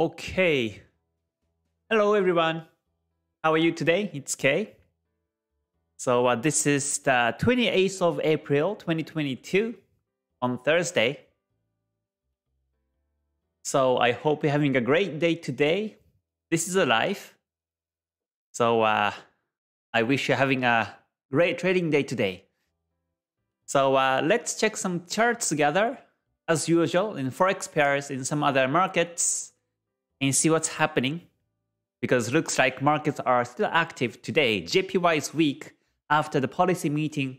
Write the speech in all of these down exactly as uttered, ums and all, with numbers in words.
Okay. Hello everyone. How are you today? It's Kei. So uh, this is the twenty-eighth of April twenty twenty-two on Thursday. So I hope you're having a great day today. This is a live. So uh, I wish you're having a great trading day today. So uh, let's check some charts together as usual in forex pairs in some other markets and see what's happening, because looks like markets are still active today. J P Y is weak after the policy meeting.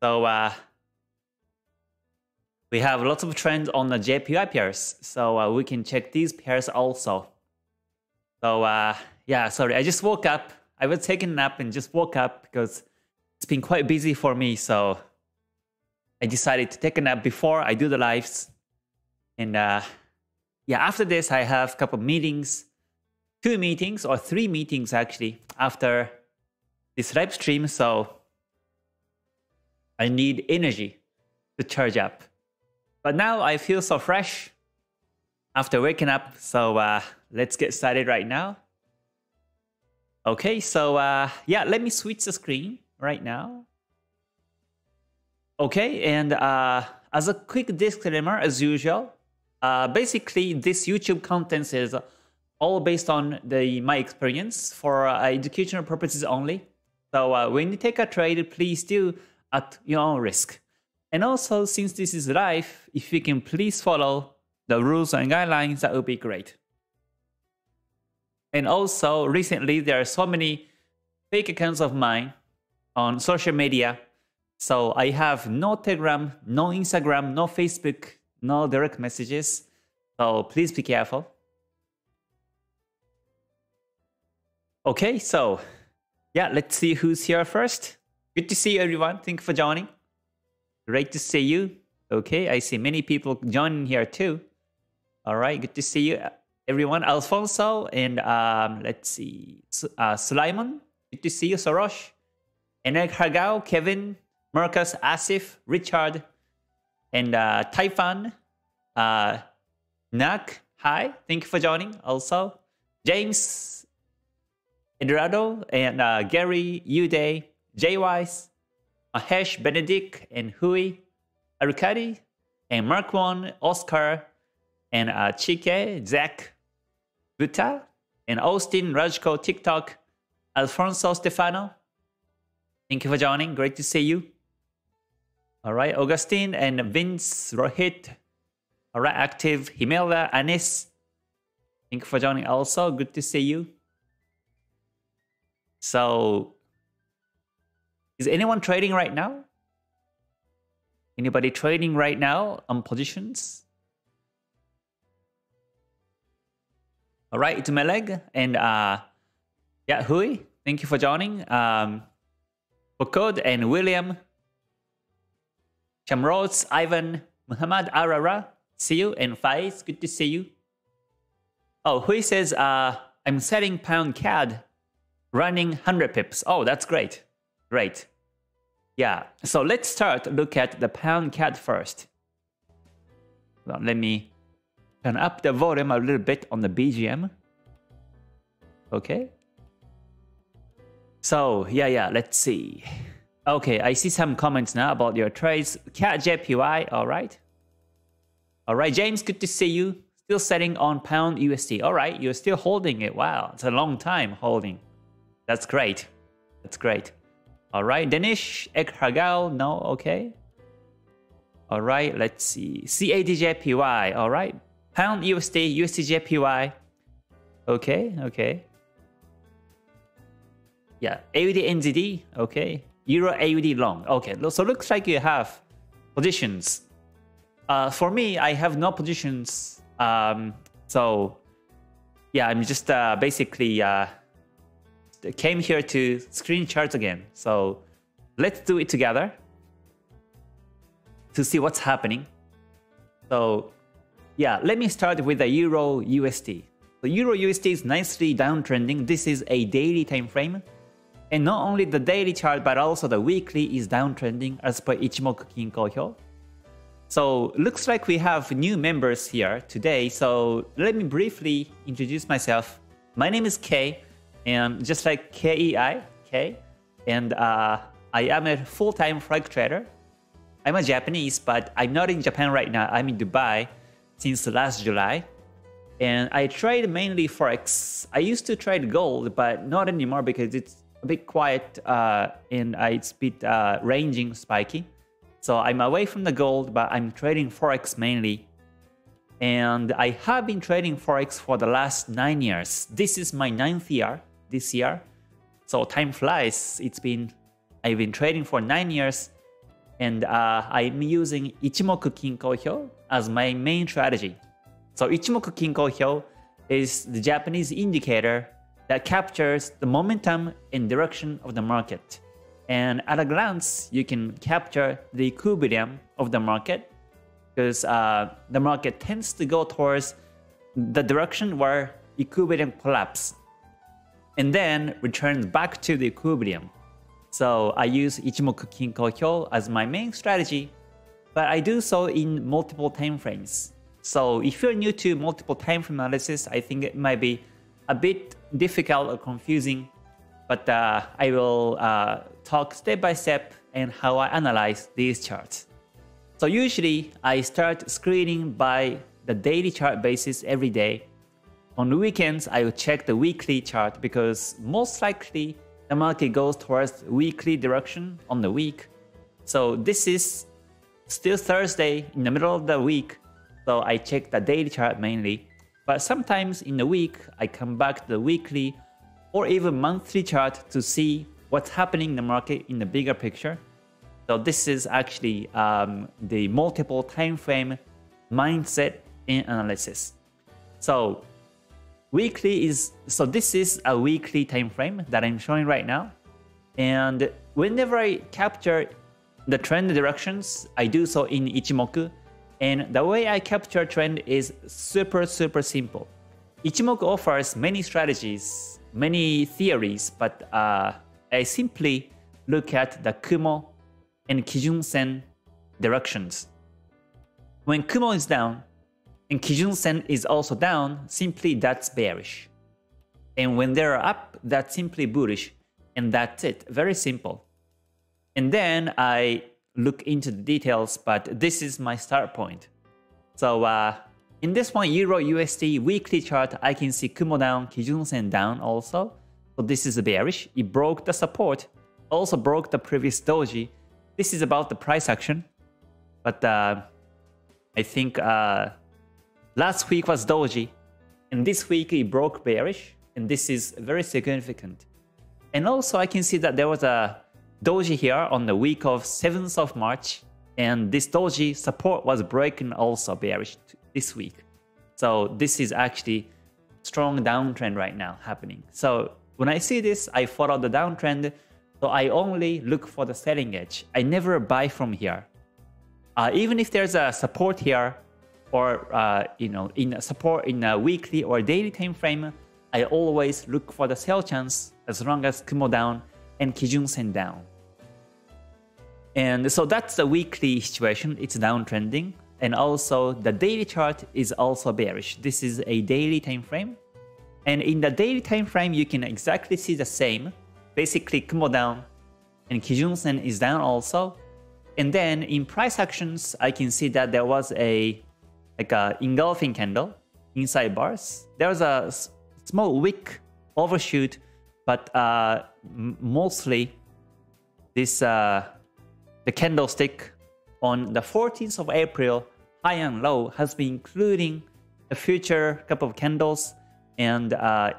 So uh, we have lots of trends on the J P Y pairs. So uh, we can check these pairs also. So uh, yeah, sorry, I just woke up. I was taking a nap and just woke up because it's been quite busy for me. So I decided to take a nap before I do the lives. And uh, yeah, after this, I have a couple of meetings. Two meetings or three meetings actually after this live stream, so I need energy to charge up. But now I feel so fresh after waking up, so uh, let's get started right now. Okay, so uh, yeah, let me switch the screen right now. Okay, and uh, as a quick disclaimer as usual, uh, basically this YouTube content is all based on the my experience for uh, educational purposes only. So uh, when you take a trade, please do at your own risk. And also, since this is live, if you can please follow the rules and guidelines, that would be great. And also, recently there are so many fake accounts of mine on social media. So I have no Telegram, no Instagram, no Facebook, no direct messages. So please be careful. Okay, so yeah, let's see who's here first. Good to see you, everyone. Thank you for joining. Great to see you. Okay, I see many people joining here too. All right, good to see you, everyone. Alfonso and um, let's see, uh, Sulaimon. Good to see you, Sorosh. Enek Hagao, Kevin, Marcus, Asif, Richard, and uh, Taifan. Uh, Nak, hi. Thank you for joining also. James, Eduardo, and uh, Gary, Uday, Jay Wise, Mahesh, Benedict, and Hui, Arukadi, and Mark One, Oscar, and uh, Chike, Zach, Buta, and Austin, Rajko, TikTok, Alfonso, Stefano. Thank you for joining. Great to see you. All right, Augustine and Vince, Rohit, all right, active, Himelda, Anis. Thank you for joining also. Good to see you. So, is anyone trading right now? Anybody trading right now on positions? All right, it's Meleg and uh, yeah, Hui. Thank you for joining. Um, Bokod and William, Chamroz, Ivan, Muhammad Arara. See you, and Faiz. Good to see you. Oh, Hui says uh, I'm selling pound C A D. Running one hundred pips. Oh, that's great. Great. Yeah. So let's start look at the pound C A D first. Well, let me turn up the volume a little bit on the B G M. Okay. So yeah, yeah. Let's see. Okay, I see some comments now about your trades. C A D J P Y. All right. All right, James. Good to see you. Still setting on pound U S D. All right, you're still holding it. Wow, it's a long time holding. That's great. That's great. All right. Danish, Ekhargal. No. Okay. All right. Let's see. C A D J P Y. All right. Pound U S D, U S D J P Y. Okay. Okay. Yeah. A U D N Z D. Okay. Euro A U D long. Okay. So looks like you have positions. Uh, for me, I have no positions. Um, so yeah, I'm just uh, basically... Uh, came here to screen charts again. So let's do it together to see what's happening. So yeah, let me start with the Euro U S D. The Euro U S D is nicely downtrending. This is a daily time frame. And not only the daily chart, but also the weekly is downtrending as per Ichimoku Kinko Hyo. So looks like we have new members here today. So let me briefly introduce myself. My name is K, and just like K E I, K, and uh, I am a full-time flag trader. I'm a Japanese, but I'm not in Japan right now. I'm in Dubai since last July. And I trade mainly Forex. I used to trade gold, but not anymore because it's a bit quiet uh, and it's a bit uh, ranging, spiky. So I'm away from the gold, but I'm trading Forex mainly. And I have been trading Forex for the last nine years. This is my ninth year this year. So time flies. It's been, I've been trading for nine years. And uh, I'm using Ichimoku Kinko Hyo as my main strategy. So Ichimoku Kinko Hyo is the Japanese indicator that captures the momentum and direction of the market. And at a glance, you can capture the equilibrium of the market because uh, the market tends to go towards the direction where equilibrium collapses and then returns back to the equilibrium. So I use Ichimoku Kinko Hyo as my main strategy, but I do so in multiple time frames. So if you're new to multiple time frame analysis, I think it might be a bit difficult or confusing, but uh, I will uh, talk step by step and how I analyze these charts. So usually I start screening by the daily chart basis every day. On the weekends, I will check the weekly chart because most likely the market goes towards weekly direction on the week. So this is still Thursday in the middle of the week. So I check the daily chart mainly. But sometimes in the week, I come back to the weekly or even monthly chart to see what's happening in the market in the bigger picture. So this is actually um, the multiple time frame mindset in analysis. So weekly is, so this is a weekly time frame that I'm showing right now. And whenever I capture the trend directions, I do so in Ichimoku. And the way I capture trend is super, super simple. Ichimoku offers many strategies, many theories, but uh, I simply look at the Kumo and Kijun-sen directions. When Kumo is down, and Kijun-sen is also down, simply that's bearish. And when they're up, that's simply bullish. And that's it. Very simple. And then I look into the details, but this is my start point. So uh, in this one, EURUSD weekly chart, I can see Kumo down, Kijun-sen down also. So this is bearish. It broke the support, also broke the previous doji. This is about the price action. But uh, I think... Uh, last week was doji, and this week it broke bearish, and this is very significant. And also I can see that there was a doji here on the week of seventh of March, and this doji support was broken also bearish this week. So this is actually strong downtrend right now happening. So when I see this, I follow the downtrend, so I only look for the selling edge. I never buy from here. Uh, even if there's a support here, or uh, you know, in support in a weekly or daily time frame, I always look for the sell chance as long as Kumo down and Kijun-sen down. And so that's the weekly situation. It's downtrending, and also the daily chart is also bearish. This is a daily time frame, and in the daily time frame, you can exactly see the same. Basically, Kumo down and Kijun-sen is down also. And then in price actions, I can see that there was a like an engulfing candle inside bars. There was a small wick overshoot, but uh, mostly this uh, the candlestick on the fourteenth of April, high and low, has been including the future couple of candles, and uh,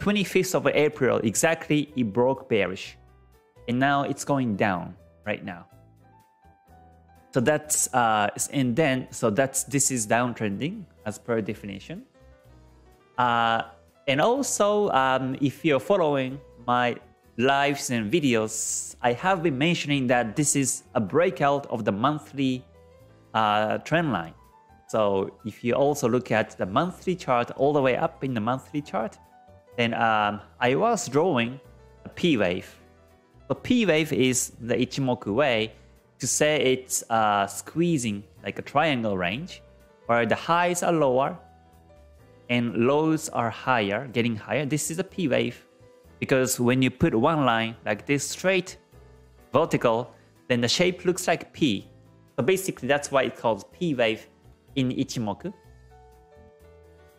twenty-fifth of April exactly it broke bearish, and now it's going down right now. So that's uh, and then so that's this is downtrending as per definition. Uh, and also, um, if you're following my lives and videos, I have been mentioning that this is a breakout of the monthly uh, trend line. So if you also look at the monthly chart all the way up in the monthly chart, then um, I was drawing a P wave. The P wave is the Ichimoku way. to say it's uh, squeezing like a triangle range where the highs are lower and lows are higher, getting higher. This is a P wave, because when you put one line like this straight vertical, then the shape looks like P. So basically that's why it's called P wave in Ichimoku.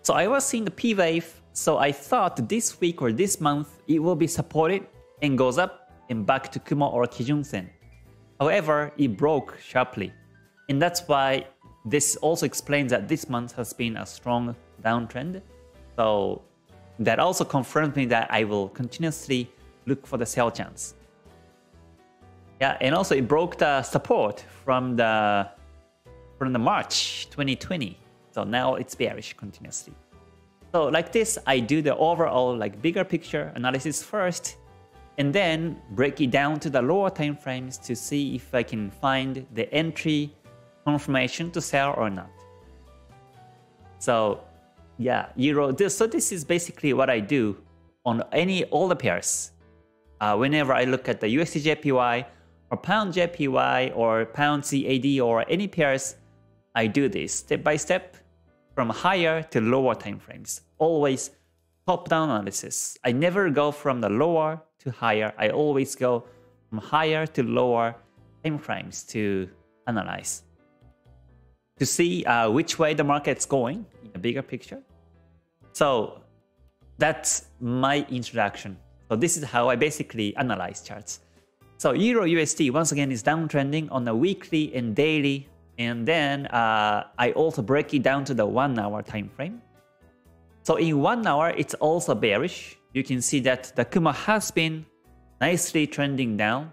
So I was seeing the P wave, so I thought this week or this month it will be supported and goes up and back to Kumo or Kijun-sen. However, it broke sharply, and that's why this also explains that this month has been a strong downtrend. So that also confirms me that I will continuously look for the sell chance. Yeah, and also it broke the support from the from the March twenty twenty. So now it's bearish continuously. So like this, I do the overall like bigger picture analysis first, and then break it down to the lower time frames to see if I can find the entry confirmation to sell or not. So yeah, euro. This, so this is basically what I do on any all the pairs. Uh, whenever I look at the U S D J P Y or pound J P Y or pound C A D or any pairs, I do this step by step from higher to lower time frames. Always top-down analysis. I never go from the lower to higher. I always go from higher to lower time frames to analyze, to see uh, which way the market's going in a bigger picture. So that's my introduction. So this is how I basically analyze charts. So Euro U S D once again is downtrending on the weekly and daily, and then uh, I also break it down to the one hour time frame. So in one hour it's also bearish. You can see that the Kumo has been nicely trending down,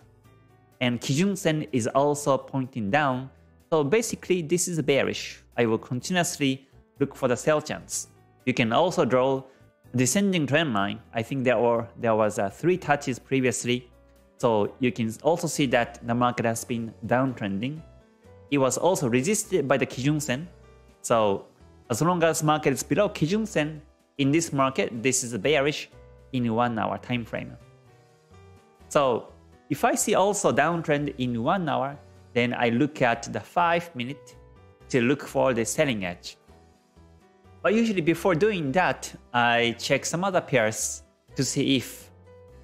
and Kijun-sen is also pointing down. So basically this is bearish. I will continuously look for the sell chance. You can also draw a descending trend line. I think there were there was uh, three touches previously. So you can also see that the market has been downtrending. It was also resisted by the Kijun-sen. So as long as market is below Kijun-sen in this market, this is bearish in one hour time frame. So if I see also downtrend in one hour, then I look at the five minute to look for the selling edge. But usually before doing that, I check some other pairs to see if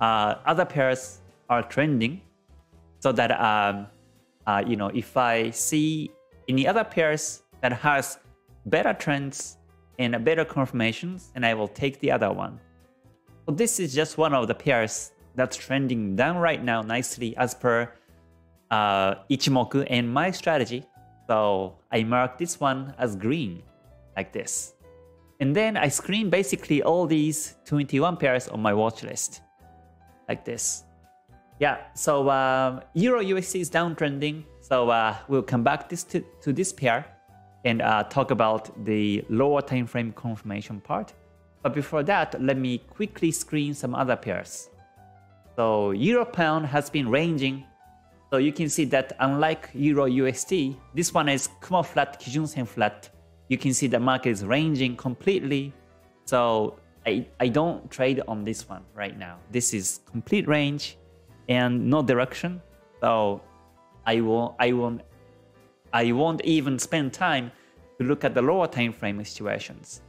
uh, other pairs are trending, so that um, uh, you know, if I see any other pairs that has better trends and better confirmations, and I will take the other one. So this is just one of the pairs that's trending down right now nicely as per Uh, Ichimoku and my strategy. So I mark this one as green, like this. And then I screen basically all these twenty-one pairs on my watch list, like this. Yeah, so um, Euro U S D is downtrending. So uh, we'll come back this to, to this pair and uh, talk about the lower time frame confirmation part. But before that, let me quickly screen some other pairs. So Euro Pound has been ranging. So you can see that unlike Euro U S D, this one is Kumo flat, Kijun-sen flat. You can see the market is ranging completely. So I, I don't trade on this one right now. This is complete range and no direction. So I won't, I won't, I won't even spend time to look at the lower time frame situations.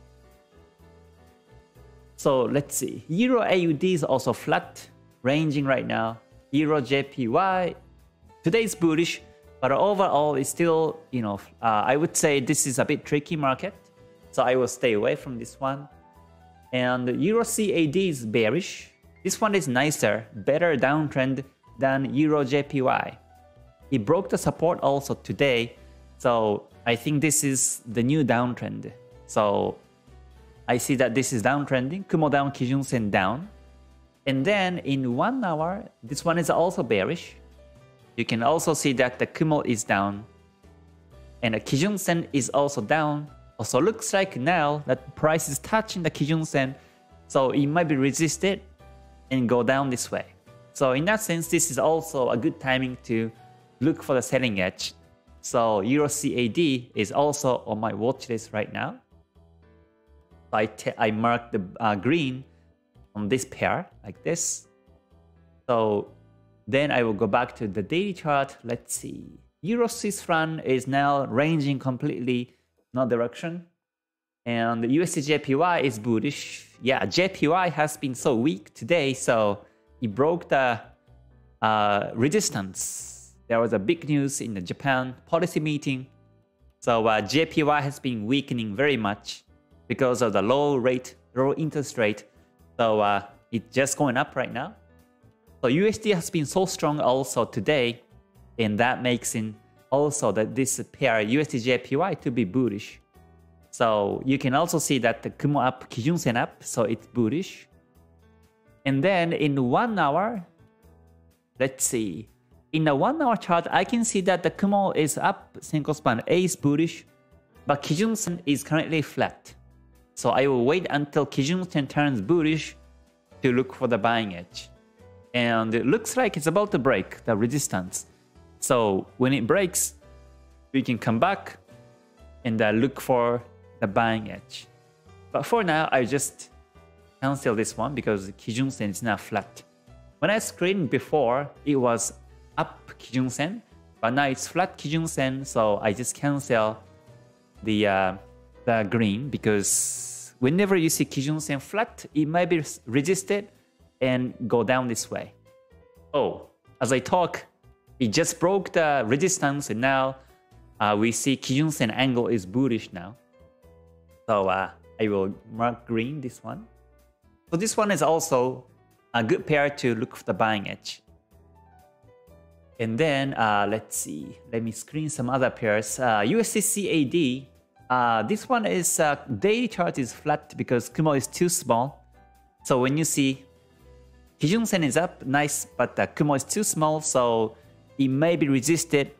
So let's see. Euro A U D is also flat, ranging right now. Euro J P Y. Today is bullish, but overall it's still, you know, uh, I would say this is a bit tricky market, so I will stay away from this one. And Euro C A D is bearish. This one is nicer, better downtrend than Euro J P Y. It broke the support also today, so I think this is the new downtrend. So I see that this is downtrending, Kumo down, Kijun-sen down. And then in one hour, this one is also bearish. You can also see that the Kumo is down and the Kijun-sen is also down. Also looks like now that price is touching the Kijun-sen, so it might be resisted and go down this way. So in that sense, this is also a good timing to look for the selling edge. So Euro C A D is also on my watch list right now. I, I marked the uh, green on this pair like this. So then I will go back to the daily chart. Let's see. Euro Swiss franc is now ranging completely no direction. And U S D J P Y is bullish. Yeah, J P Y has been so weak today, so it broke the uh, resistance. There was a big news in the Japan policy meeting. So uh, J P Y has been weakening very much because of the low rate, low interest rate. So uh, it's just going up right now. So U S D has been so strong also today, and that makes in also that this pair U S D J P Y to be bullish. So you can also see that the Kumo up, Kijun-sen up, so it's bullish. And then in one hour, let's see. In the one hour chart, I can see that the Kumo is up, Senkou Span A is bullish, but Kijun-sen is currently flat. So I will wait until Kijun-sen turns bullish to look for the buying edge. And it looks like it's about to break the resistance. So when it breaks, we can come back and uh, look for the buying edge. But for now, I just cancel this one because Kijun-sen is now flat. When I screened before, it was up Kijun-sen, but now it's flat Kijun-sen, so I just cancel the uh, the green, because whenever you see Kijun-sen flat, it might be resisted and go down this way. Oh, as I talk, it just broke the resistance, and now uh, we see Kijun-sen angle is bullish now. So uh, I will mark green this one. So this one is also a good pair to look for the buying edge. And then uh, let's see, let me screen some other pairs. Uh, U S D C A D, uh, this one is uh, daily chart is flat because Kumo is too small. So when you see Kijun-sen is up, nice, but uh, Kumo is too small, so it may be resisted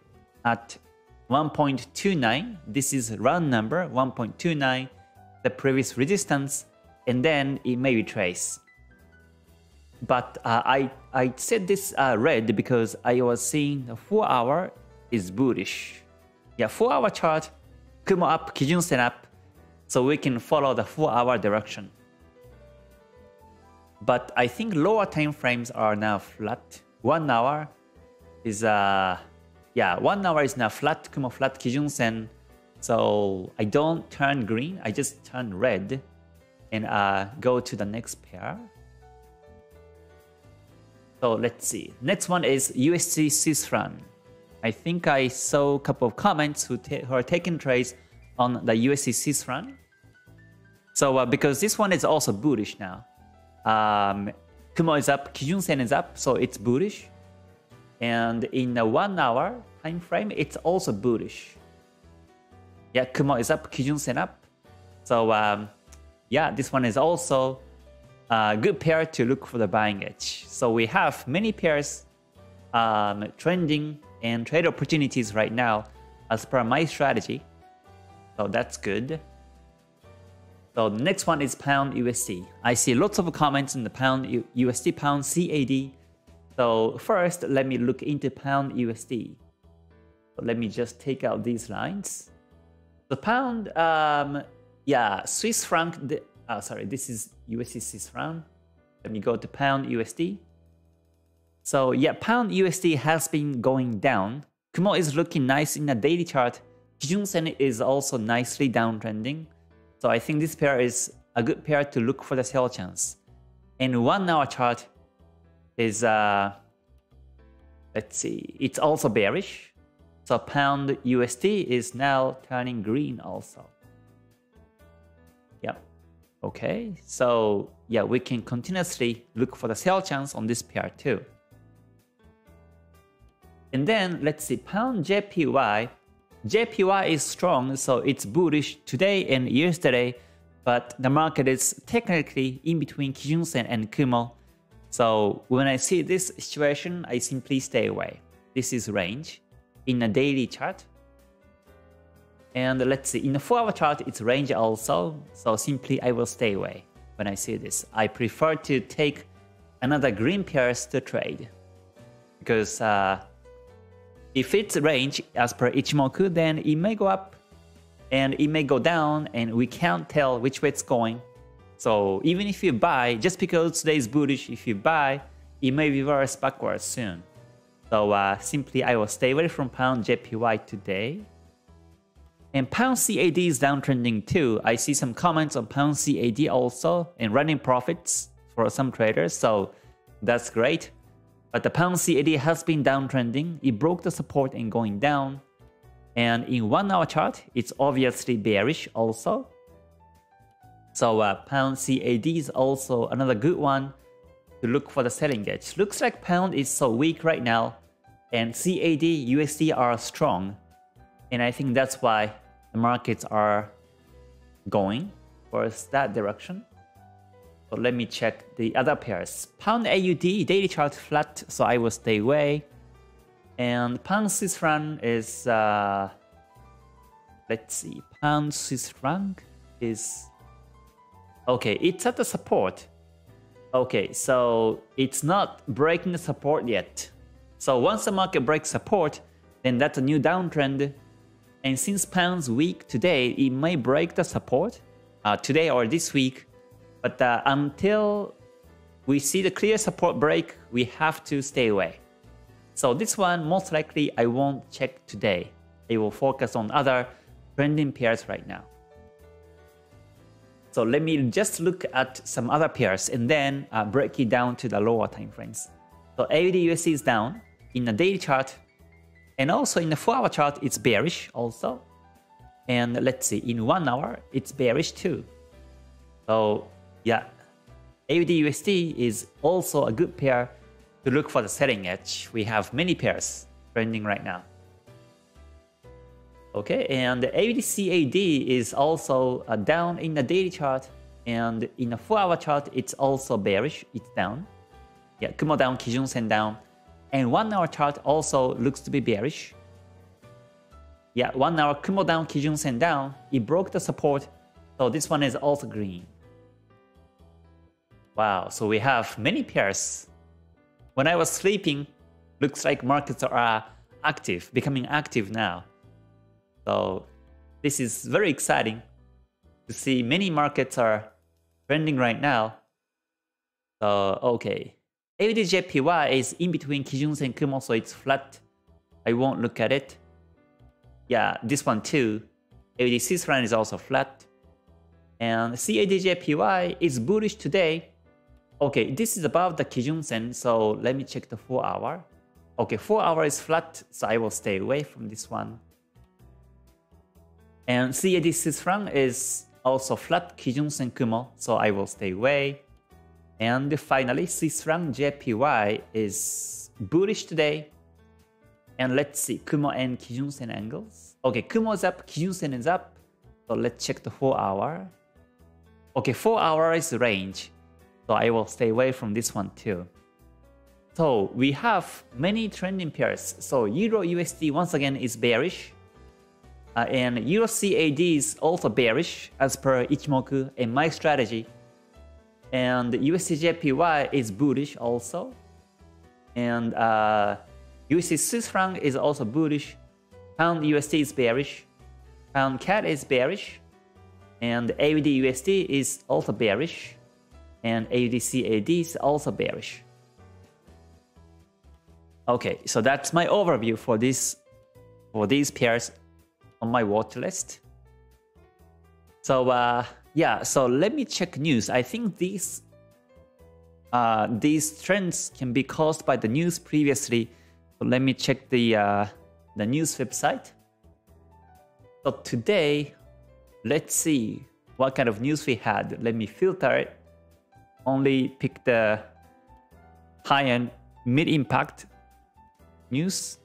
at one point two nine. This is round number, one point two nine, the previous resistance, and then it may retrace. But uh, I, I said this uh, red because I was seeing the four hour is bullish. Yeah, four hour chart, Kumo up, Kijun-sen up, so we can follow the four hour direction. But I think lower time frames are now flat. One hour is, uh, yeah, one hour is now flat, Kumo flat, Kijun-sen. So I don't turn green, I just turn red and uh, go to the next pair. So let's see. Next one is U S D Swiss franc. I think I saw a couple of comments who, who are taking trades on the U S D Swiss franc. So uh, because this one is also bullish now. Um, Kumo is up, Kijun-sen is up, so it's bullish. And in a one hour time frame, it's also bullish. Yeah, Kumo is up, Kijun-sen up. So um, yeah, this one is also Uh, good pair to look for the buying edge. So we have many pairs um, trending and trade opportunities right now as per my strategy. So that's good. So the next one is Pound U S D. I see lots of comments in the Pound U S D, Pound C A D. So first, let me look into Pound U S D. So let me just take out these lines. The Pound, um, yeah, Swiss franc. Oh, sorry, this is U S D Swiss franc. Let me go to Pound U S D. So yeah, Pound U S D has been going down. Kumo is looking nice in the daily chart. Kijun-sen is also nicely downtrending. So I think this pair is a good pair to look for the sell chance. And one hour chart is, uh, let's see, it's also bearish. So Pound U S D is now turning green also. Yep. Okay, so yeah, we can continuously look for the sell chance on this pair too. And then let's see, Pound J P Y. J P Y is strong, so it's bullish today and yesterday, but the market is technically in between Kijun-sen and Kumo. So when I see this situation, I simply stay away. This is range in a daily chart. And let's see, in the four hour chart, it's range also, so simply I will stay away when I see this. I prefer to take another green pairs to trade, because uh, if it's range as per Ichimoku, then it may go up and it may go down, and we can't tell which way it's going. So even if you buy, just because today is bullish, if you buy, it may reverse backwards soon. So uh, simply I will stay away from pound J P Y today. And pound C A D is downtrending too. I see some comments on pound C A D also and running profits for some traders, so that's great. But the pound C A D has been downtrending. It broke the support and going down. And in one hour chart, it's obviously bearish also. So uh, pound C A D is also another good one to look for the selling edge. Looks like pound is so weak right now and C A D, U S D are strong. And I think that's why the markets are going towards that direction. But let me check the other pairs. Pound A U D, daily chart flat, so I will stay away. And pound Swiss franc is, uh, let's see, pound Swiss franc is, okay, it's at the support. Okay, so it's not breaking the support yet. So once the market breaks support, then that's a new downtrend. And since pound's weak today, it may break the support uh, today or this week. But uh, until we see the clear support break, we have to stay away. So this one, most likely, I won't check today. I will focus on other trending pairs right now. So let me just look at some other pairs and then uh, break it down to the lower time frames. So A U D U S D is down in the daily chart. And also in the four hour chart, it's bearish also. And let's see, in one hour, it's bearish too. So yeah, A U D U S D is also a good pair to look for the selling edge. We have many pairs trending right now. Okay, and A U D C A D is also uh, down in the daily chart. And in the four hour chart, it's also bearish. It's down. Yeah, Kumo down, Kijun-sen down. And one hour chart also looks to be bearish. Yeah, one hour Kumo down, Kijun-sen down. It broke the support, so this one is also green. Wow, so we have many pairs. When I was sleeping, looks like markets are active, becoming active now. So this is very exciting to see many markets are trending right now. So, okay. A U D J P Y is in between Kijun-sen and Kumo, so it's flat. I won't look at it. Yeah, this one too. A U D Swiss franc is also flat. And C A D J P Y is bullish today. Okay, this is above the Kijun-sen, so let me check the four hour. Okay, four hour is flat, so I will stay away from this one. And C A D Swiss franc is also flat, Kijun-sen Kumo, so I will stay away. And finally, Swiss franc J P Y is bullish today. And let's see, Kumo and Kijun-sen angles. Okay, Kumo is up, Kijun-sen is up. So let's check the four hour. Okay, four hour is range. So I will stay away from this one too. So we have many trending pairs. So Euro U S D once again is bearish. Uh, and Euro C A D is also bearish as per Ichimoku and my strategy. And U S D J P Y is bullish also. And uh, U S D Swiss franc is also bullish. Pound U S D is bearish. Pound C A D is bearish. And A U D U S D is also bearish. And A U D C A D is also bearish. Okay, so that's my overview for this for these pairs on my watch list. So uh yeah, so let me check news. I think these uh, these trends can be caused by the news previously. So let me check the uh, the news website. So today, let's see what kind of news we had. Let me filter it. Only pick the high and mid impact news.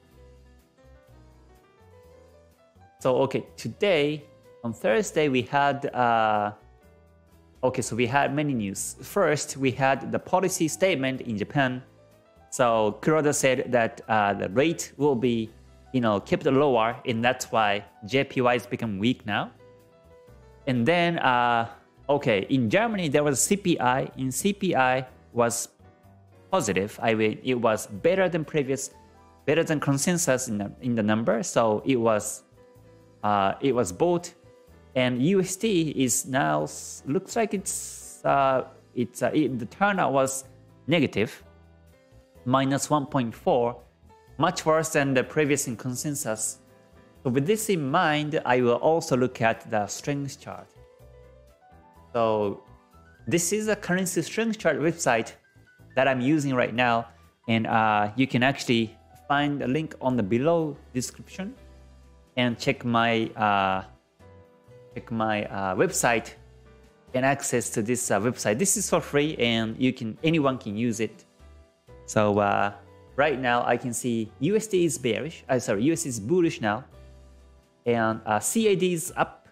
So okay, today. On Thursday, we had, uh, okay, so we had many news. First, we had the policy statement in Japan. So Kuroda said that uh, the rate will be, you know, kept lower, and that's why J P Y has become weak now. And then, uh, okay, in Germany, there was C P I. In C P I was positive. I mean, it was better than previous, better than consensus in the, in the number. So it was, uh, it was both. And U S D is now, looks like it's, uh, it's uh, it, the turnout was negative, minus one point four. much worse than the previous consensus. So with this in mind, I will also look at the strength chart. So this is a currency strength chart website that I'm using right now, and uh, you can actually find a link on the below description and check my uh, check my uh, website and access to this uh, website. This is for free, and you can anyone can use it. So uh, right now I can see U S D is bearish. I'm uh, sorry, U S D is bullish now, and uh, C A D is up,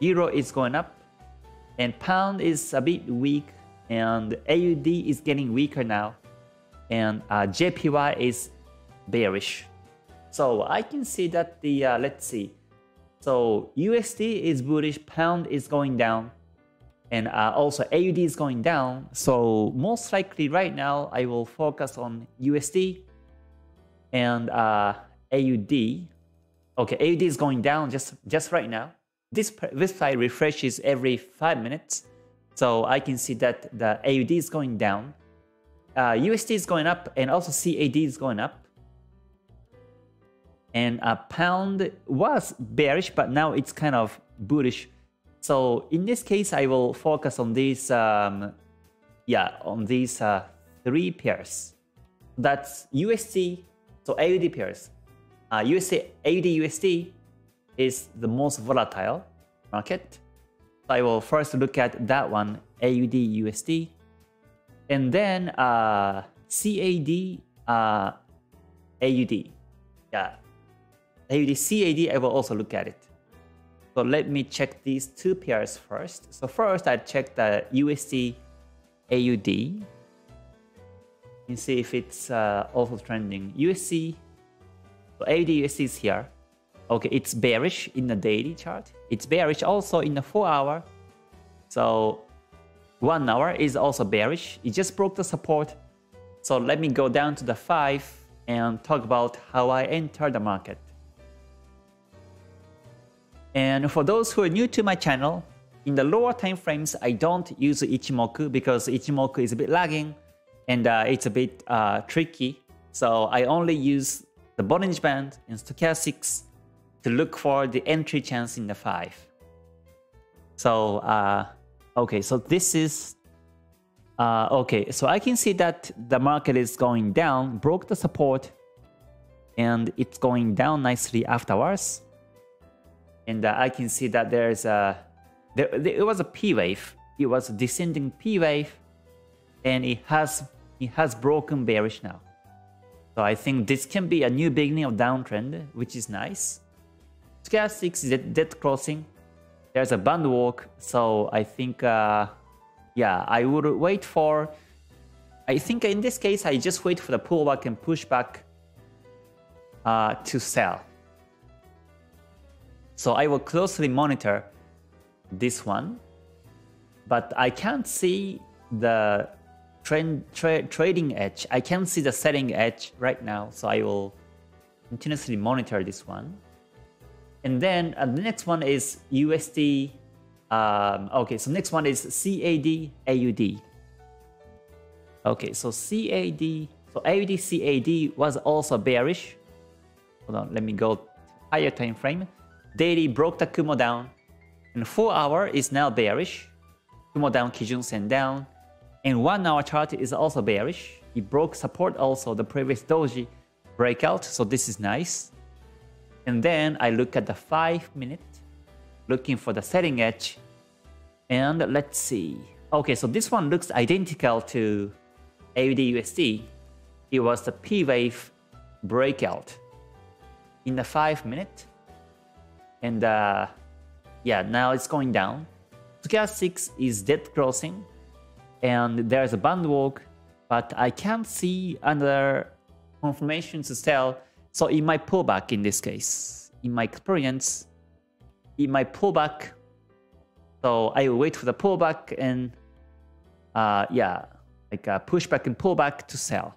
Euro is going up, and Pound is a bit weak, and A U D is getting weaker now, and uh, J P Y is bearish. So I can see that the uh, let's see. So U S D is bullish, Pound is going down, and uh, also A U D is going down. So most likely right now I will focus on U S D and uh, A U D. Okay, A U D is going down just just right now. This website refreshes every five minutes, so I can see that the A U D is going down. Uh, U S D is going up, and also C A D is going up. And a Pound was bearish, but now it's kind of bullish. So in this case, I will focus on these, um, yeah, on these uh, three pairs. That's U S D, so A U D pairs. Uh, U S D, A U D U S D is the most volatile market. So I will first look at that one, A U D U S D, and then uh, C A D, uh, A U D. Yeah. A U D C A D, I will also look at it. So let me check these two pairs first. So first I check the U S D A U D. You can see if it's uh, also trending. U S D, so A U D U S D is here. Okay, it's bearish in the daily chart. It's bearish also in the four hour. So one hour is also bearish. It just broke the support. So let me go down to the five and talk about how I enter the market. And for those who are new to my channel, in the lower time frames, I don't use Ichimoku because Ichimoku is a bit lagging and uh, it's a bit uh, tricky. So I only use the Bollinger Band and Stochastics to look for the entry chance in the five. So, uh, okay, so this is, uh, okay, so I can see that the market is going down, broke the support, and it's going down nicely afterwards. And uh, I can see that there's a, there, there it was a P wave. It was a descending P wave, and it has it has broken bearish now. So I think this can be a new beginning of downtrend, which is nice. Stochastics is dead crossing. There's a band walk, so I think uh, yeah, I would wait for. I think in this case, I just wait for the pullback and pushback uh, to sell. So I will closely monitor this one, but I can't see the trend tra trading edge. I can't see the selling edge right now, so I will continuously monitor this one. And then uh, the next one is U S D. Um, okay, so next one is C A D A U D. Okay, so C A D, so A U D C A D was also bearish. Hold on, let me go higher time frame. Daily broke the Kumo down, and four hour is now bearish. Kumo down, Kijun-sen down, and one hour chart is also bearish. It broke support also, the previous doji breakout, so this is nice. And then I look at the five minute, looking for the selling edge, and let's see. Okay, so this one looks identical to A U D U S D. It was the P wave breakout in the five minute. And uh, yeah, now it's going down. Stochastics is dead crossing, and there's a band walk, but I can't see another confirmation to sell. So it might pull back in this case. In my experience, it might pull back. So I will wait for the pullback and uh, yeah, like a pushback and pullback to sell.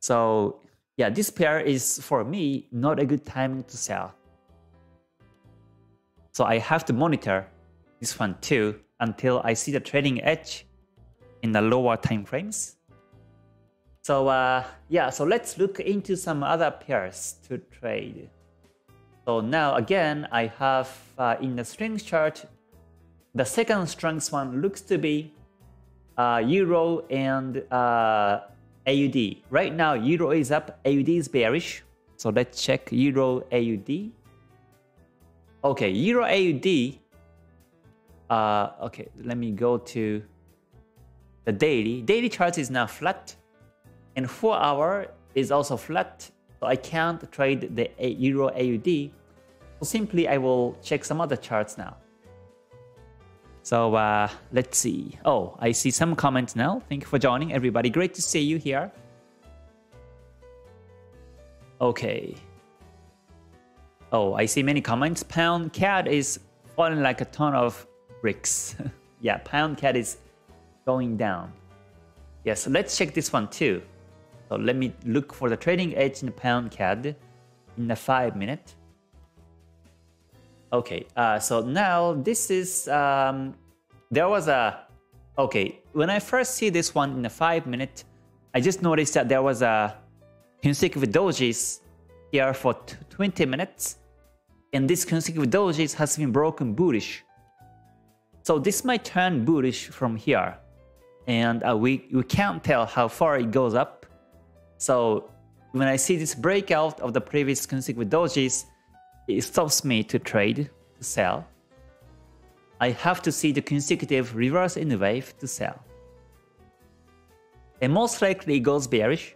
So yeah, this pair is for me not a good timing to sell. So I have to monitor this one too until I see the trading edge in the lower time frames. So uh, yeah, so let's look into some other pairs to trade. So now again, I have uh, in the strength chart, the second strongest one looks to be uh, Euro and uh, A U D. Right now, Euro is up, A U D is bearish. So let's check Euro A U D. Okay, Euro A U D. Uh, okay, let me go to the daily. Daily chart is now flat, and four hour is also flat. So I can't trade the Euro A U D. So simply, I will check some other charts now. So uh, let's see. Oh, I see some comments now. Thank you for joining, everybody. Great to see you here. Okay. Oh, I see many comments. Pound C A D is falling like a ton of bricks. Yeah, Pound C A D is going down. Yes, yeah, so let's check this one too. So let me look for the trading edge in the Pound C A D in the five minute. Okay, uh, so now this is, um, there was a, okay, when I first see this one in the five minute, I just noticed that there was a consecutive dojis here for twenty minutes, and this consecutive dojis has been broken bullish. So this might turn bullish from here, and uh, we, we can't tell how far it goes up. So when I see this breakout of the previous consecutive dojis, it stops me to trade, to sell. I have to see the consecutive reverse in the wave to sell. And most likely it goes bearish.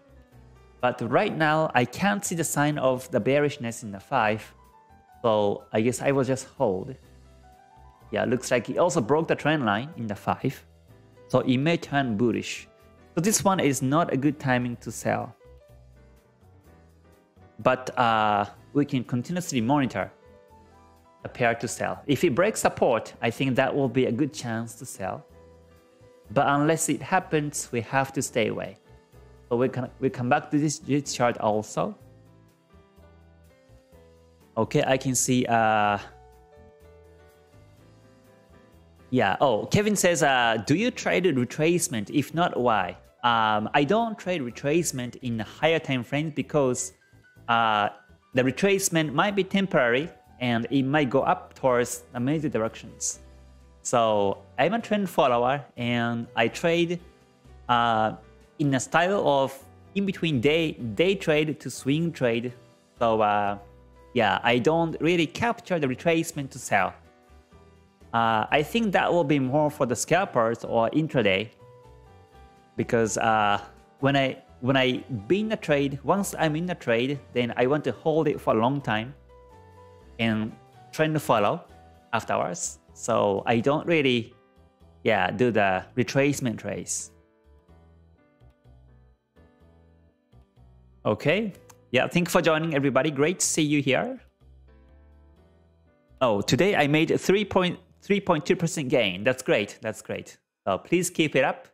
But right now I can't see the sign of the bearishness in the five. So I guess I will just hold. Yeah, looks like it also broke the trend line in the five. So it may turn bullish. So this one is not a good timing to sell. But uh, we can continuously monitor a pair to sell. If it breaks support, I think that will be a good chance to sell. But unless it happens, we have to stay away. So we can we come back to this, this chart also. Okay, I can see. Uh, yeah. Oh, Kevin says, uh, "Do you trade retracement? If not, why?" Um, I don't trade retracement in higher time frames because. Uh, the retracement might be temporary and it might go up towards the major directions. So I'm a trend follower and I trade uh, in a style of in between day day trade to swing trade. So uh, yeah, I don't really capture the retracement to sell. Uh, I think that will be more for the scalpers or intraday, because uh, when I When I be in a trade, once I'm in a trade, then I want to hold it for a long time and trend to follow afterwards. So I don't really, yeah, do the retracement trades. Okay. Yeah, thank you for joining, everybody. Great to see you here. Oh, today I made a three point two percent gain. That's great. That's great. So please keep it up.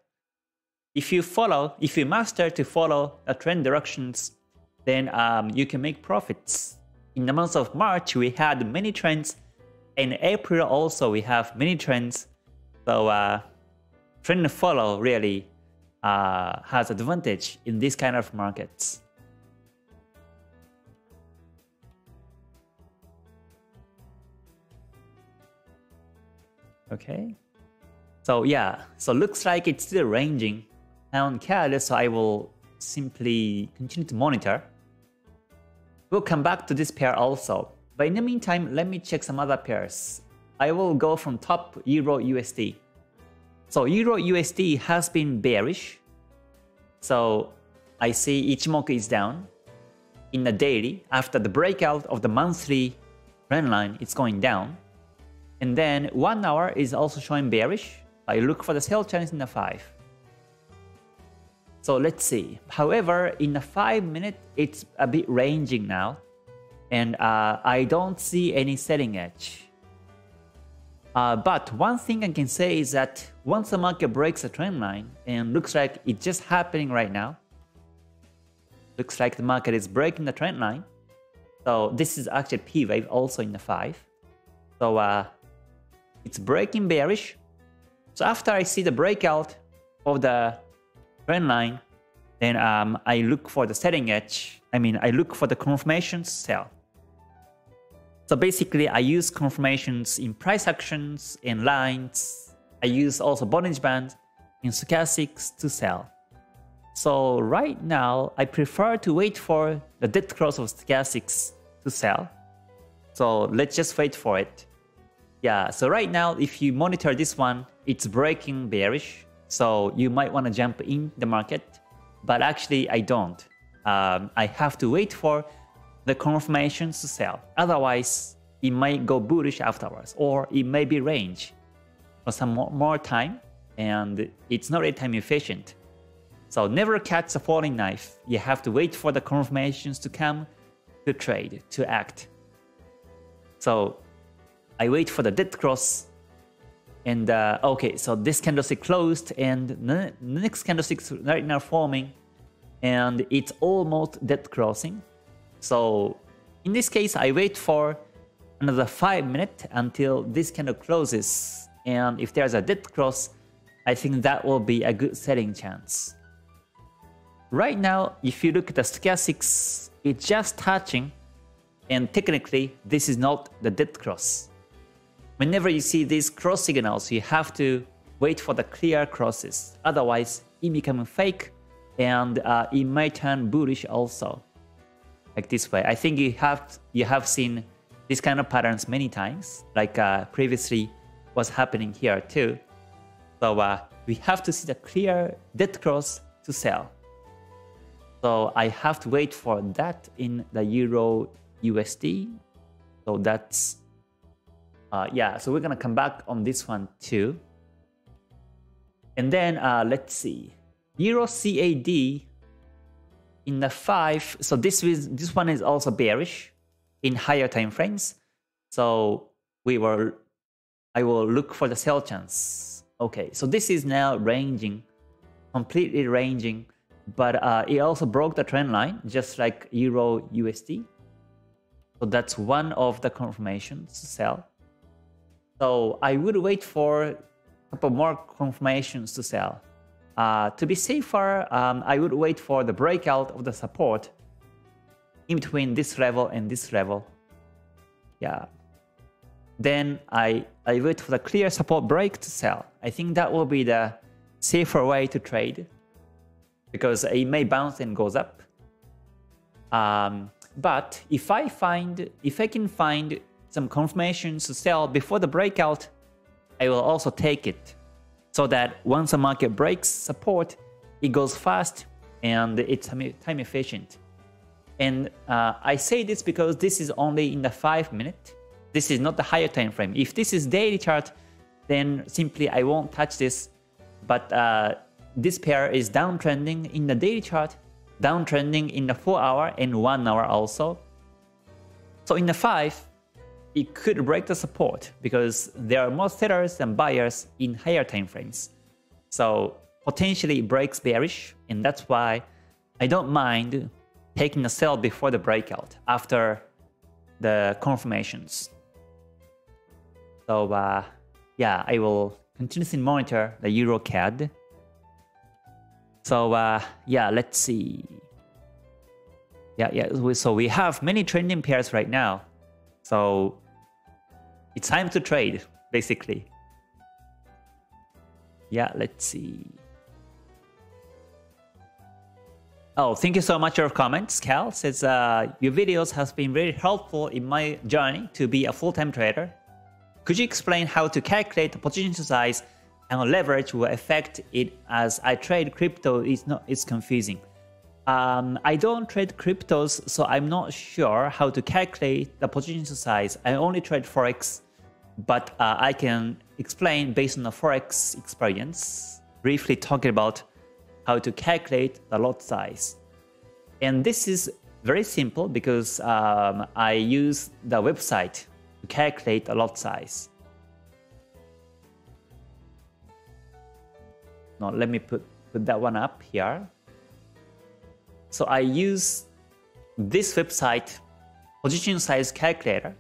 If you follow, if you master to follow a trend directions, then um, you can make profits. In the month of March, we had many trends. In April also, we have many trends. So uh, trend to follow really uh, has advantage in this kind of markets. Okay. So yeah, so looks like it's still ranging. Pound C A D, so I will simply continue to monitor. We'll come back to this pair also. But in the meantime, let me check some other pairs. I will go from top, Euro U S D. So Euro U S D has been bearish. So I see Ichimoku is down. In the daily, after the breakout of the monthly trend line, it's going down. And then one hour is also showing bearish. I look for the sell chance in the five. So let's see. However, in the five minute, it's a bit ranging now. And uh, I don't see any selling edge. Uh, but one thing I can say is that once the market breaks a trend line, and looks like it's just happening right now. Looks like the market is breaking the trend line. So this is actually P wave also in the five. So uh, it's breaking bearish. So after I see the breakout of the trend line, Then um, I look for the selling edge. I mean, I look for the confirmation sell. So basically, I use confirmations in price actions and lines. I use also Bollinger Bands in stochastics to sell. So right now, I prefer to wait for the dead cross of stochastics to sell. So let's just wait for it. Yeah, so right now, if you monitor this one, it's breaking bearish. So you might want to jump in the market. But actually, I don't. Um, I have to wait for the confirmations to sell. Otherwise, it might go bullish afterwards, or it may be range for some more time, and it's not really time efficient. So never catch the falling knife. You have to wait for the confirmations to come to trade, to act. So I wait for the dead cross. And uh, okay, so this candlestick closed, and the next candlestick is right now forming, and it's almost dead crossing. So in this case, I wait for another five minutes until this candle closes, and if there's a dead cross, I think that will be a good selling chance. Right now, if you look at the stochastics, it's just touching, and technically, this is not the dead cross. Whenever you see these cross signals, you have to wait for the clear crosses. Otherwise, it becomes fake, and uh, it might turn bullish also. Like this way, I think you have you have seen this kind of patterns many times, like uh, previously was happening here too. So uh, we have to see the clear dead cross to sell. So I have to wait for that in the euro U S D. So that's. Uh, yeah, so we're gonna come back on this one too. And then uh, let's see, euro C A D in the five. So this is this one is also bearish in higher time frames. So we were, I will look for the sell chance. Okay, so this is now ranging, completely ranging, but uh, it also broke the trend line, just like euro U S D. So that's one of the confirmations to sell. So I would wait for a couple more confirmations to sell. Uh, to be safer, um, I would wait for the breakout of the support in between this level and this level. Yeah. Then I, I wait for the clear support break to sell. I think that will be the safer way to trade, because it may bounce and goes up. Um, but if I find, if I can find some confirmations to sell before the breakout, I will also take it, so that once the market breaks support, it goes fast and it's time efficient. And uh, I say this because this is only in the five minute. This is not the higher time frame. If this is daily chart, then simply I won't touch this. But uh, this pair is downtrending in the daily chart, downtrending in the four hour and one hour also. So in the five, it could break the support because there are more sellers than buyers in higher time frames. So potentially it breaks bearish, and that's why I don't mind taking a sell before the breakout after the confirmations. So uh, yeah, I will continuously monitor the EURCAD. So uh, yeah, let's see. Yeah, yeah. So we have many trending pairs right now. So it's time to trade, basically. Yeah, let's see. Oh, thank you so much for your comments. Cal says, uh, your videos have been very helpful in my journey to be a full-time trader. Could you explain how to calculate the position size and leverage will affect it as I trade crypto? It's not, it's confusing. Um, I don't trade cryptos, so I'm not sure how to calculate the position size. I only trade Forex, but uh, I can explain based on the Forex experience, briefly talking about how to calculate the lot size. And this is very simple because um, I use the website to calculate the lot size. Now let me put, put that one up here. So I use this website position size calculator.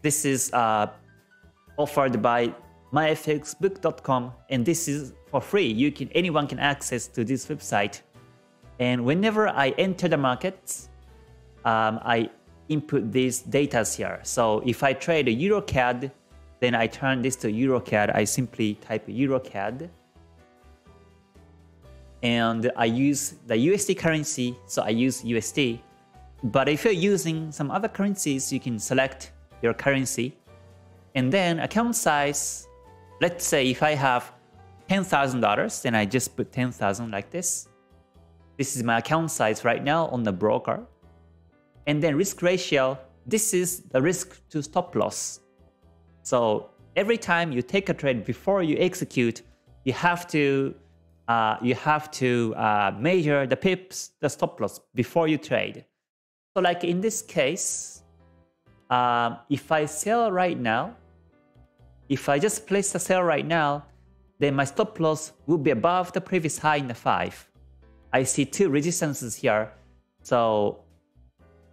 This is uh, offered by my f x book dot com, and this is for free. You can anyone can access to this website And whenever I enter the markets, um, I input these data here. So if I trade a EURCAD, then I turn this to EURCAD. I simply type EURCAD. And I use the U S D currency, so I use U S D. But if you're using some other currencies, you can select your currency. And then account size, let's say if I have ten thousand dollars, then I just put ten thousand like this. This is my account size right now on the broker. And then risk ratio, this is the risk to stop loss. So every time you take a trade before you execute, you have to uh, you have to uh, measure the pips, the stop loss before you trade. So like in this case, uh, if I sell right now, if I just place a sell right now, then my stop loss will be above the previous high in the five. I see two resistances here, so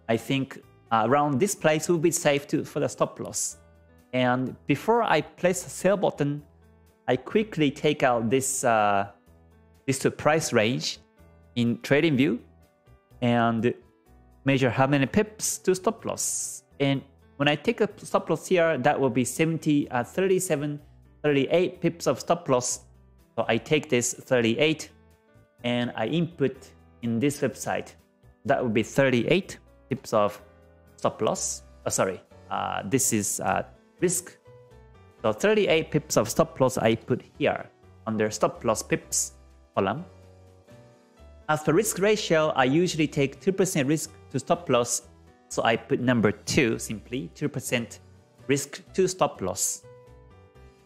I think uh, around this place will be safe too for the stop loss. And before I place the sell button, I quickly take out this uh, this two price range in TradingView and measure how many pips to stop loss. And when I take a stop loss here, that will be seventy, uh, thirty-seven, thirty-eight pips of stop loss. So I take this thirty-eight and I input in this website. That would be thirty-eight pips of stop loss. Oh, sorry, uh, this is uh, risk. So thirty-eight pips of stop loss I put here under stop loss pips column. As for risk ratio, I usually take two percent risk to stop loss. So I put number two, simply two percent risk to stop loss.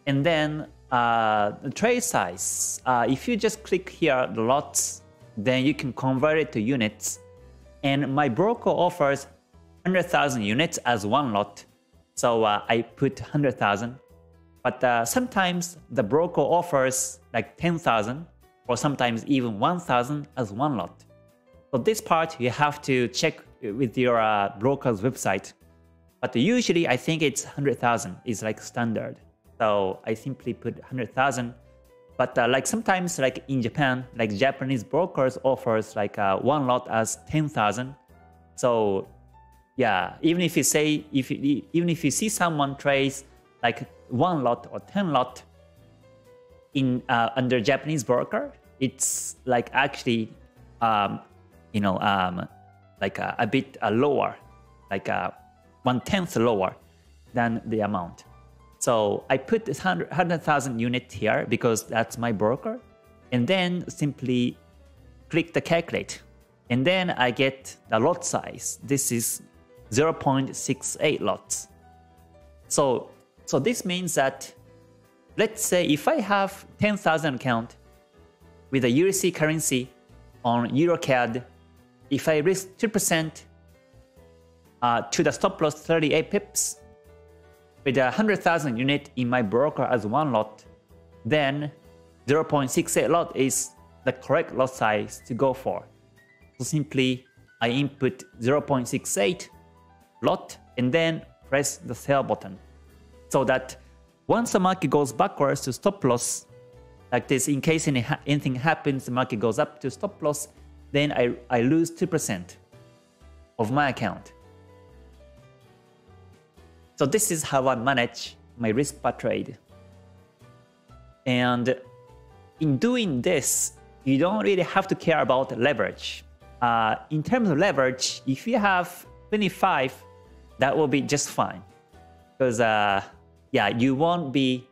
And then uh, the trade size, uh, if you just click here the lots, then you can convert it to units. And my broker offers one hundred thousand units as one lot. So uh, I put one hundred thousand. But uh, sometimes the broker offers like ten thousand or sometimes even one thousand as one lot. So this part you have to check with your uh, broker's website. But usually I think it's one hundred thousand is like standard. So I simply put one hundred thousand. But uh, like sometimes, like in Japan, like Japanese brokers offers like uh, one lot as ten thousand. So yeah, even if you say, if you, even if you see someone trades like one lot or ten lot in uh, under Japanese broker, it's like actually, um, you know, um, like a, a bit uh, lower, like a one tenth lower than the amount. So I put this one hundred thousand unit here because that's my broker, and then simply click the calculate. And then I get the lot size. This is zero point six eight lots. So, so this means that, let's say if I have ten thousand account with a U S D currency on EURCAD, if I risk two percent uh, to the stop loss thirty-eight pips, with a one hundred thousand unit in my broker as one lot, then zero point six eight lot is the correct lot size to go for. So simply I input zero point six eight lot and then press the sell button. So that once the market goes backwards to stop loss, like this, in case any ha anything happens, the market goes up to stop loss, then I, I lose two percent of my account. So this is how I manage my risk per trade. And in doing this, you don't really have to care about leverage. Uh, in terms of leverage, if you have twenty-five, that will be just fine. Because uh, yeah, you won't be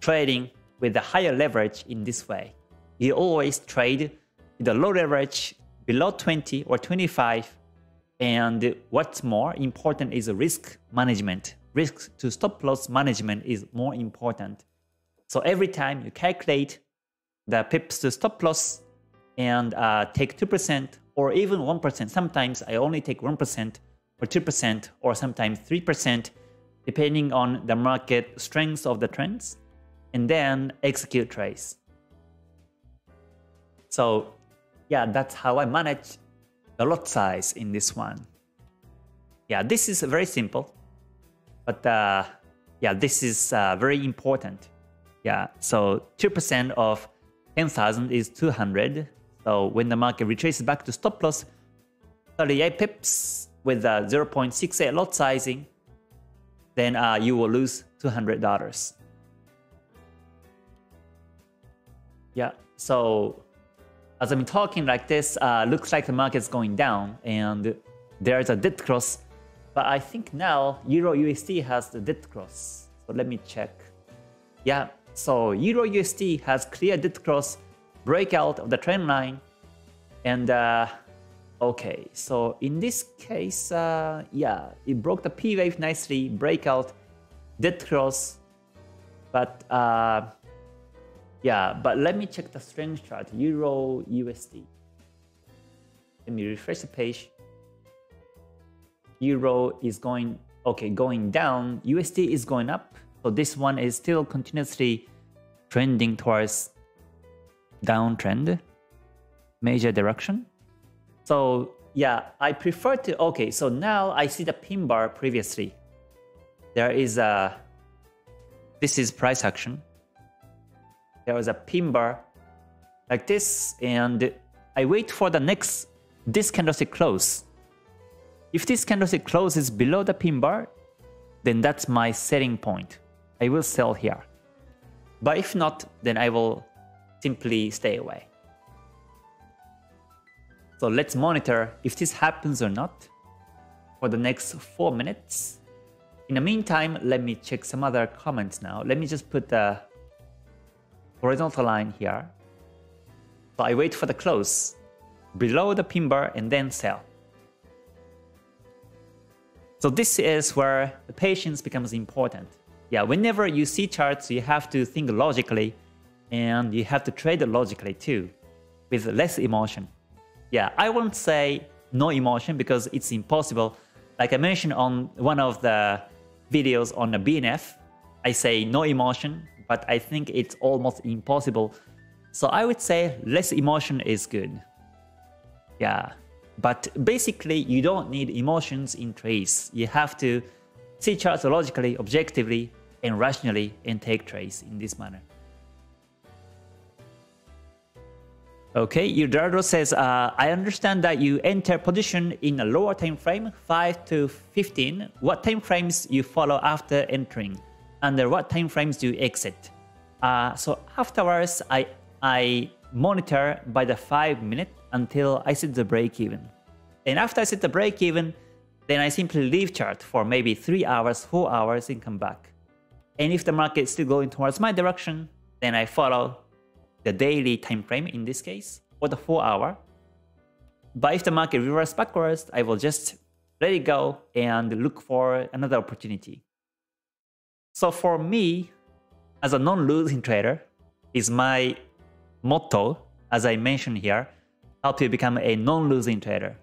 trading with the higher leverage in this way. You always trade with the low leverage below twenty or twenty-five. And what's more important is risk management. Risk to stop loss management is more important. So every time you calculate the pips to stop loss and uh, take two percent or even one percent, sometimes I only take one percent or two percent or sometimes three percent, depending on the market strength of the trends, and then execute trades. So yeah, that's how I manage the lot size in this one. Yeah, this is very simple. But uh, yeah, this is uh, very important. Yeah, so two percent of ten thousand is two hundred. So when the market retraces back to stop loss, thirty-eight pips with a zero point six eight lot sizing, then uh, you will lose two hundred dollars. Yeah, so as I'm talking like this, uh, looks like the market's going down and there's a dead cross. But I think now EURUSD has the dead cross. So let me check. Yeah, so EURUSD has clear dead cross, breakout of the trend line. And uh, okay, so in this case, uh, yeah, it broke the P wave nicely, breakout, dead cross. But uh, yeah, but let me check the strength chart, EURUSD. Let me refresh the page. Euro is going, okay, going down. U S D is going up. So this one is still continuously trending towards downtrend, major direction. So yeah, I prefer to, okay, so now I see the pin bar previously. There is a, this is price action. There was a pin bar like this, and I wait for the next, this candlestick close. If this candlestick closes below the pin bar, then that's my selling point. I will sell here. But if not, then I will simply stay away. So let's monitor if this happens or not for the next four minutes. In the meantime, let me check some other comments now. Let me just put the horizontal line here. So I wait for the close below the pin bar and then sell. So this is where the patience becomes important. Yeah, whenever you see charts, you have to think logically and you have to trade logically too, with less emotion. Yeah, I won't say no emotion because it's impossible. Like I mentioned on one of the videos on the B N F, I say no emotion, but I think it's almost impossible. So I would say less emotion is good. Yeah. But basically, you don't need emotions in trades. You have to see charts logically, objectively, and rationally, and take trades in this manner. Okay, Eduardo says, uh, I understand that you enter position in a lower time frame, five to fifteen. What time frames you follow after entering? Under what time frames do you exit? Uh, so afterwards, I, I monitor by the five minute until I set the break even. And after I set the break even, then I simply leave chart for maybe three hours, four hours and come back. And if the market is still going towards my direction, then I follow the daily time frame in this case, or the four hour. But if the market reverses backwards, I will just let it go and look for another opportunity. So for me, as a non-losing trader, is my motto, as I mentioned here, help you become a non-losing trader.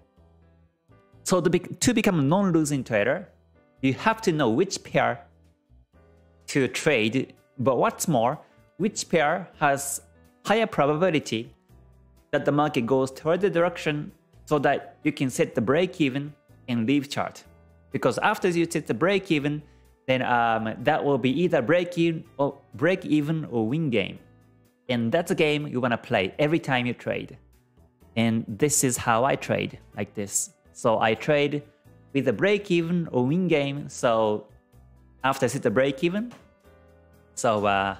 So to, be, to become a non-losing trader, you have to know which pair to trade, but what's more, which pair has higher probability that the market goes toward the direction so that you can set the break-even and leave chart. Because after you set the break-even, then um, that will be either break-even or, break even or win game. And that's a game you want to play every time you trade. And this is how I trade, like this. So I trade with a break-even or win game. So after I set the break-even, so uh,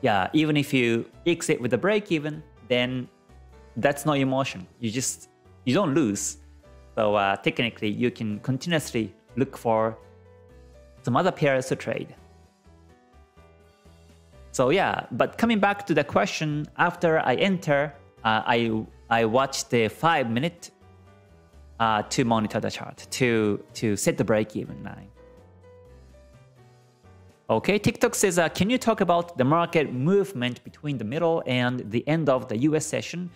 yeah, even if you exit with a break-even, then that's no emotion. You just, you don't lose. So uh, technically, you can continuously look for some other pairs to trade. So yeah, but coming back to the question, after I enter, uh, I I watch the five minute uh, to monitor the chart to to set the break even line. Okay, TikTok says, uh, can you talk about the market movement between the middle and the end of the U S session,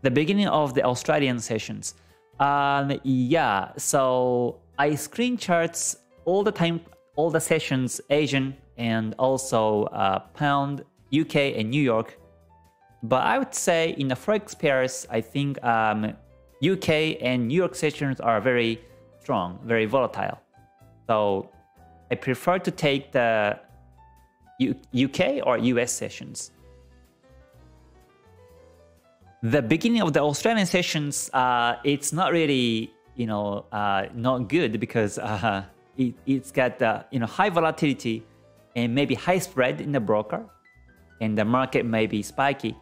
the beginning of the Australian sessions? Um, yeah, so I screen charts all the time, all the sessions, Asian. And also uh, pound, U K and New York. But I would say in the forex pairs, I think um, U K and New York sessions are very strong, very volatile. So I prefer to take the U U K or U S sessions. the beginning of the Australian sessions, uh, it's not really, you know, uh, not good because uh, it, it's got, uh, you know, high volatility and maybe high spread in the broker, and the market may be spiky.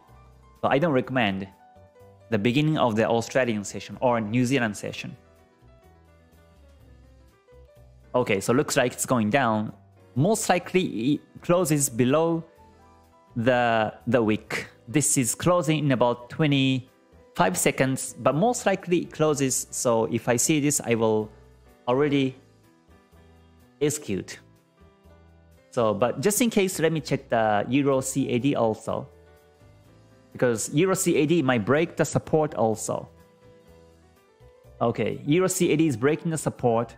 So I don't recommend the beginning of the Australian session or New Zealand session. Okay, so looks like it's going down. Most likely it closes below the the wick. This is closing in about twenty-five seconds, but most likely it closes. So if I see this, I will already execute. So, but just in case, let me check the EURCAD also, because EURCAD might break the support also. Okay, EURCAD is breaking the support.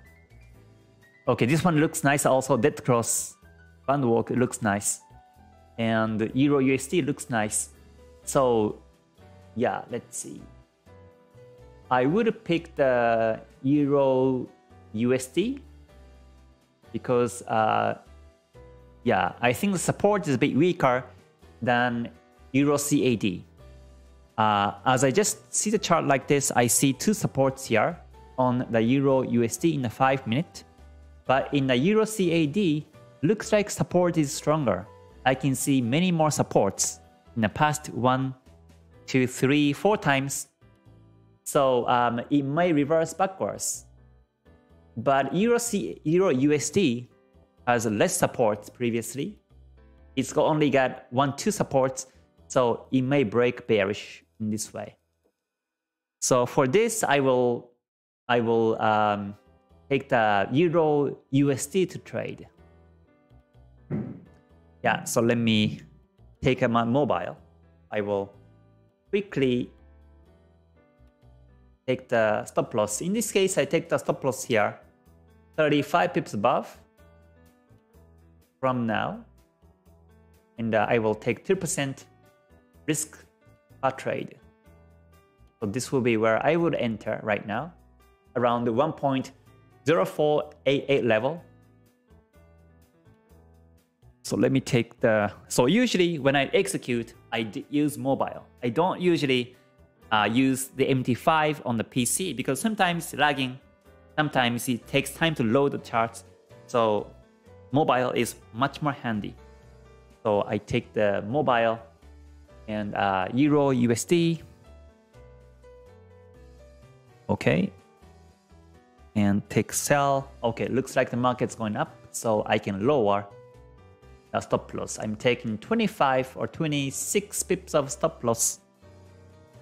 Okay, this one looks nice also. Dead cross band walk looks nice, and Euro U S D looks nice. So yeah, let's see. I would pick the Euro U S D because uh, yeah, I think the support is a bit weaker than EURCAD. Uh, as I just see the chart like this, I see two supports here on the Euro U S D in the five minute. But in the EURCAD, looks like support is stronger. I can see many more supports in the past one, two, three, four times. So um, it may reverse backwards. But EURUSD has less support previously. It's only got one, two supports. So it may break bearish in this way. So for this, I will, I will um, take the Euro U S D to trade. Yeah, so let me take my mobile. I will quickly take the stop loss. In this case, I take the stop loss here, thirty-five pips above from now. And uh, I will take two percent risk per trade. So this will be where I would enter right now, around the one point zero four eight eight level. So let me take the, so usually when I execute, I d use mobile. I don't usually uh, use the M T five on the P C because sometimes lagging, sometimes it takes time to load the charts. So mobile is much more handy. So I take the mobile and uh, Euro U S D. Okay. And take sell. Okay, looks like the market's going up, so I can lower the stop loss. I'm taking twenty-five or twenty-six pips of stop loss.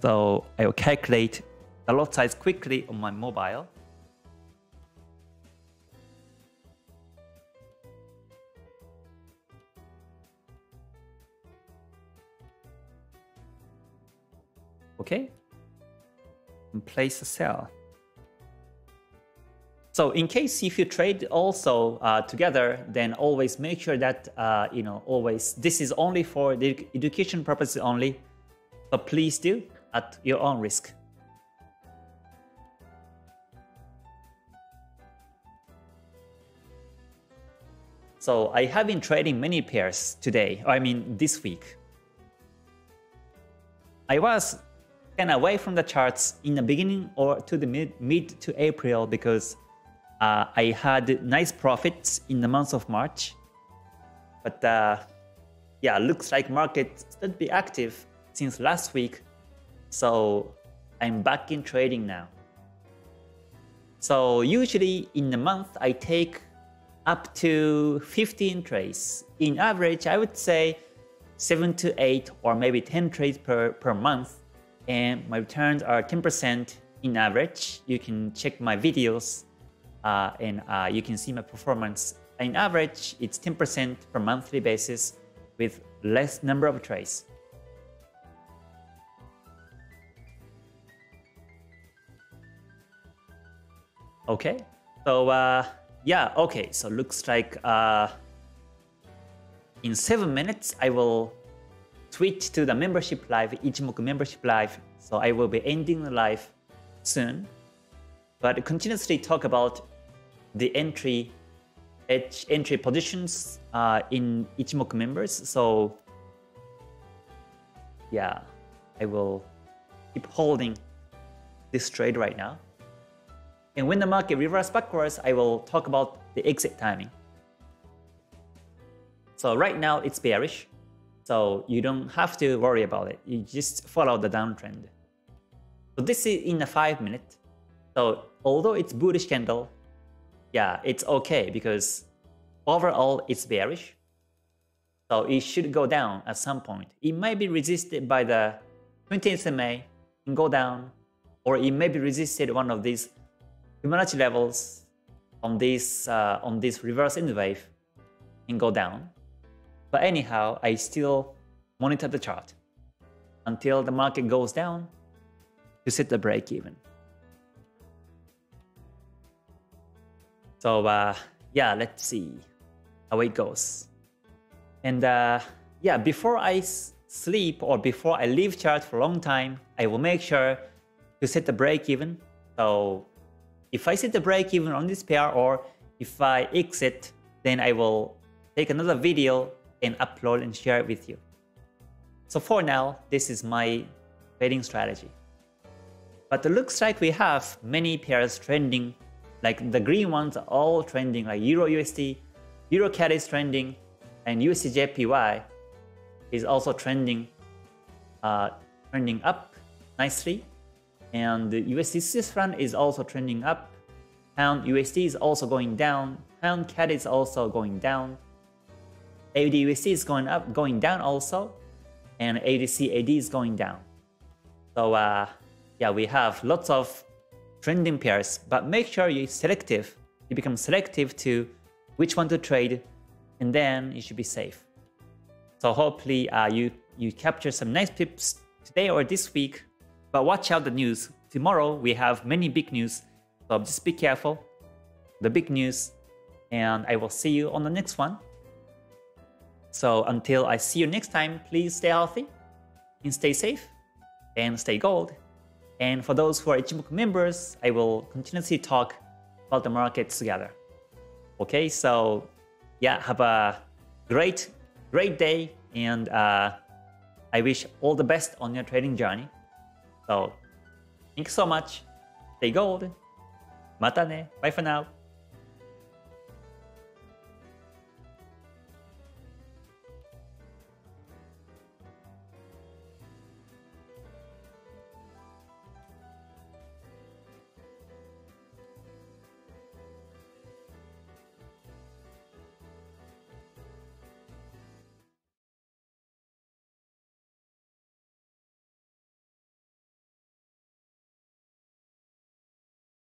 So I will calculate the lot size quickly on my mobile. Okay, and place a sell. So in case if you trade also uh, together, then always make sure that, uh, you know, always, this is only for the education purposes only. So please do at your own risk. So I have been trading many pairs today, I mean this week. I was kind of away from the charts in the beginning or to the mid, mid to April because Uh, I had nice profits in the month of March, but uh, yeah, looks like market should be active since last week, so I'm back in trading now. So usually in the month I take up to fifteen trades. In average, I would say seven to eight or maybe ten trades per, per month, and my returns are ten percent in average. You can check my videos. Uh, and uh, you can see my performance. In average, it's ten percent per monthly basis with less number of trades. Okay, so uh, yeah, okay, so looks like uh, in seven minutes, I will switch to the membership live, Ichimoku membership live. So I will be ending the live soon, but continuously talk about the entry entry positions uh, in Ichimoku members. So yeah, I will keep holding this trade right now. And when the market reverses backwards, I will talk about the exit timing. So right now it's bearish, so you don't have to worry about it. You just follow the downtrend. So this is in a five minute. So although it's bullish candle, yeah, it's okay because overall it's bearish. So it should go down at some point. It might be resisted by the twentieth of May and go down, or it may be resisted one of these Fibonacci levels on this uh, on this reverse end wave and go down. But anyhow, I still monitor the chart until the market goes down to set the break even. So uh, yeah, let's see how it goes. And uh, yeah, before I sleep or before I leave chart for a long time, I will make sure to set the break even. So if I set the break even on this pair, or if I exit, then I will take another video and upload and share it with you. So for now, this is my trading strategy. But it looks like we have many pairs trending, like the green ones are all trending, like EURUSD, EURCAD is trending, and U S D J P Y is also trending, uh, trending up nicely. And U S D Swiss franc is also trending up. Pound U S D is also going down. Pound C A D is also going down. A U D U S D is going up, going down also, and A U D C A D is going down. So uh, yeah, we have lots of trending pairs, but make sure you're selective. You become selective to which one to trade, and then you should be safe. So hopefully uh, you, you capture some nice tips today or this week, but watch out the news. Tomorrow we have many big news, so just be careful, the big news, and I will see you on the next one. So until I see you next time, please stay healthy, and stay safe, and stay gold. And for those who are Ichimoku members, I will continuously talk about the markets together. Okay, so yeah, have a great, great day, and uh, I wish all the best on your trading journey. So, thanks so much. Stay gold. Mata ne. Bye for now.